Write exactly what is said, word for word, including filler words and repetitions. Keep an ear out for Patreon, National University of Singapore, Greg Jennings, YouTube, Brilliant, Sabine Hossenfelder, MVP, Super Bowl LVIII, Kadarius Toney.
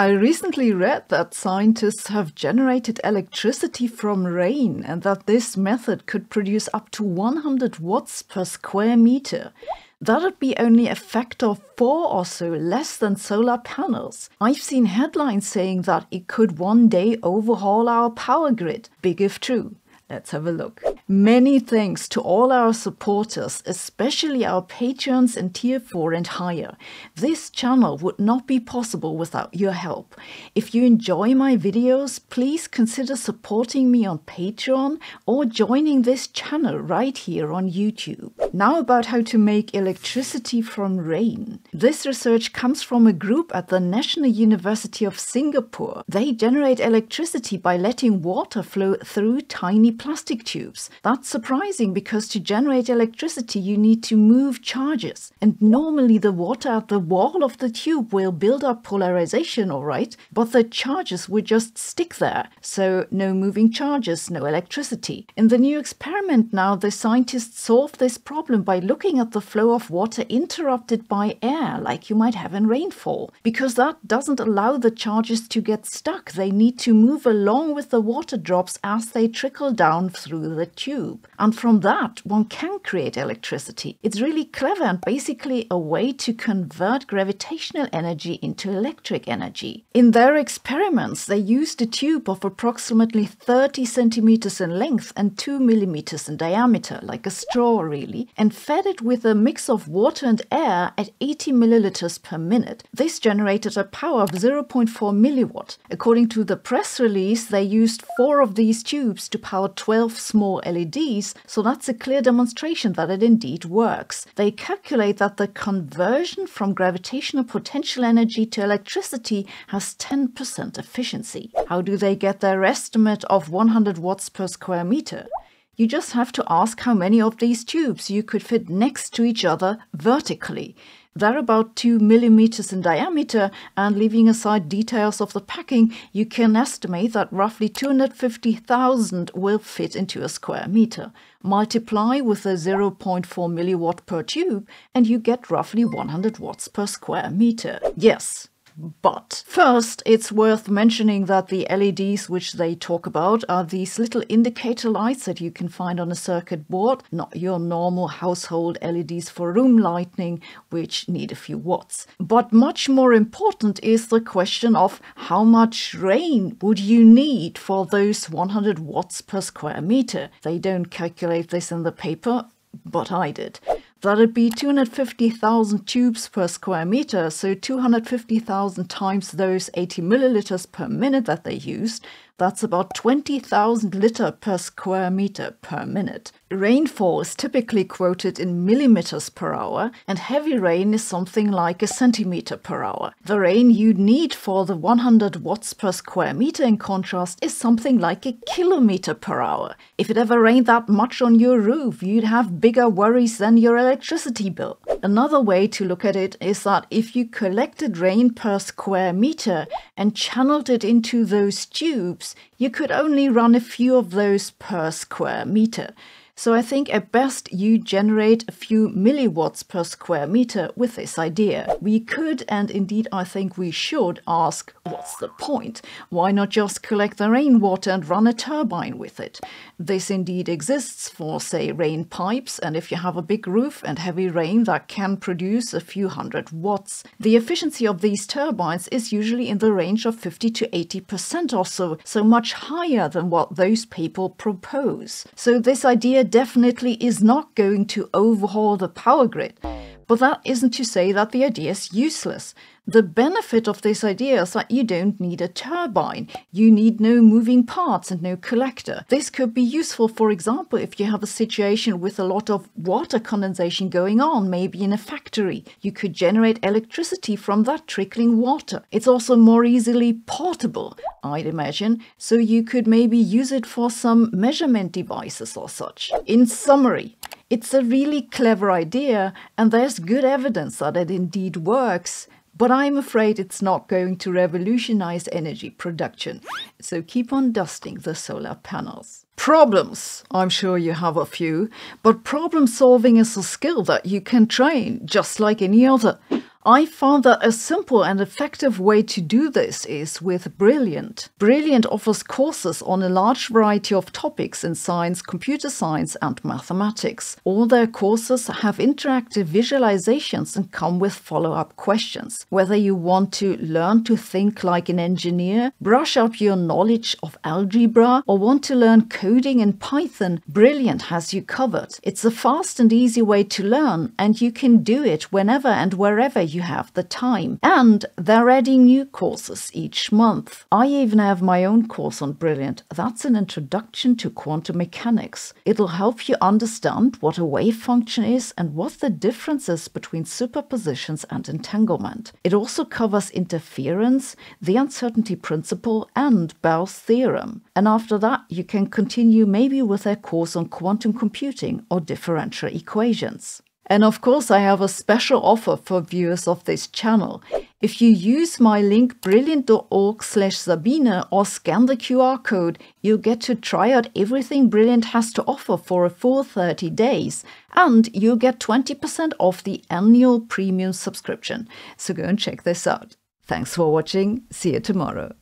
I recently read that scientists have generated electricity from rain and that this method could produce up to one hundred watts per square meter. That'd be only a factor of four or so less than solar panels. I've seen headlines saying that it could one day overhaul our power grid. Big if true. Let's have a look. Many thanks to all our supporters, especially our Patreons in tier four and higher. This channel would not be possible without your help. If you enjoy my videos, please consider supporting me on Patreon or joining this channel right here on YouTube. Now about how to make electricity from rain. This research comes from a group at the National University of Singapore. They generate electricity by letting water flow through tiny plastic tubes. That's surprising because to generate electricity you need to move charges, and normally the water at the wall of the tube will build up polarization, alright, but the charges would just stick there, so no moving charges, no electricity. In the new experiment now, the scientists solved this problem by looking at the flow of water interrupted by air, like you might have in rainfall. Because that doesn't allow the charges to get stuck, they need to move along with the water drops as they trickle down through the tube. And from that, one can create electricity. It's really clever and basically a way to convert gravitational energy into electric energy. In their experiments, they used a tube of approximately thirty centimeters in length and two millimeters in diameter, like a straw really, and fed it with a mix of water and air at eighty milliliters per minute. This generated a power of zero point four milliwatt. According to the press release, they used four of these tubes to power twelve small L E Ds, so that's a clear demonstration that it indeed works. They calculate that the conversion from gravitational potential energy to electricity has ten percent efficiency. How do they get their estimate of one hundred watts per square meter? You just have to ask how many of these tubes you could fit next to each other vertically. They're about two millimeters in diameter, and leaving aside details of the packing, you can estimate that roughly two hundred fifty thousand will fit into a square meter. Multiply with a zero point four milliwatt per tube and you get roughly one hundred watts per square meter. Yes. But first, it's worth mentioning that the L E Ds which they talk about are these little indicator lights that you can find on a circuit board, not your normal household L E Ds for room lighting, which need a few watts. But much more important is the question of how much rain would you need for those one hundred watts per square meter. They don't calculate this in the paper, but I did. That'd be two hundred fifty thousand tubes per square meter, so two hundred fifty thousand times those eighty milliliters per minute that they used. That's about twenty thousand liters per square meter per minute. Rainfall is typically quoted in millimeters per hour, and heavy rain is something like a centimeter per hour. The rain you need for the one hundred watts per square meter, in contrast, is something like a kilometer per hour. If it ever rained that much on your roof, you'd have bigger worries than your electricity bill. Another way to look at it is that if you collected rain per square meter and channeled it into those tubes, you could only run a few of those per square meter. So I think at best you generate a few milliwatts per square meter with this idea. We could, and indeed I think we should, ask, what's the point? Why not just collect the rainwater and run a turbine with it? This indeed exists for, say, rain pipes, and if you have a big roof and heavy rain, that can produce a few hundred watts. The efficiency of these turbines is usually in the range of fifty to eighty percent or so, so much higher than what those people propose. So this idea definitely is not going to overhaul the power grid. But that isn't to say that the idea is useless. The benefit of this idea is that you don't need a turbine. You need no moving parts and no collector. This could be useful, for example, if you have a situation with a lot of water condensation going on, maybe in a factory. You could generate electricity from that trickling water. It's also more easily portable, I'd imagine, so you could maybe use it for some measurement devices or such. In summary, it's a really clever idea, and there's good evidence that it indeed works, but I'm afraid it's not going to revolutionize energy production. So keep on dusting the solar panels. Problems! I'm sure you have a few, but problem solving is a skill that you can train, just like any other. I found that a simple and effective way to do this is with Brilliant. Brilliant offers courses on a large variety of topics in science, computer science and mathematics. All their courses have interactive visualizations and come with follow-up questions. Whether you want to learn to think like an engineer, brush up your knowledge of algebra, or want to learn coding in Python, Brilliant has you covered. It's a fast and easy way to learn, and you can do it whenever and wherever you you have the time. And they're adding new courses each month. I even have my own course on Brilliant. That's an introduction to quantum mechanics. It'll help you understand what a wave function is and what the difference is between superpositions and entanglement. It also covers interference, the uncertainty principle and Bell's theorem. And after that you can continue maybe with their course on quantum computing or differential equations. And of course I have a special offer for viewers of this channel. If you use my link brilliant dot org slash Sabine or scan the Q R code, you'll get to try out everything Brilliant has to offer for a full thirty days, and you'll get twenty percent off the annual premium subscription. So go and check this out. Thanks for watching. See you tomorrow.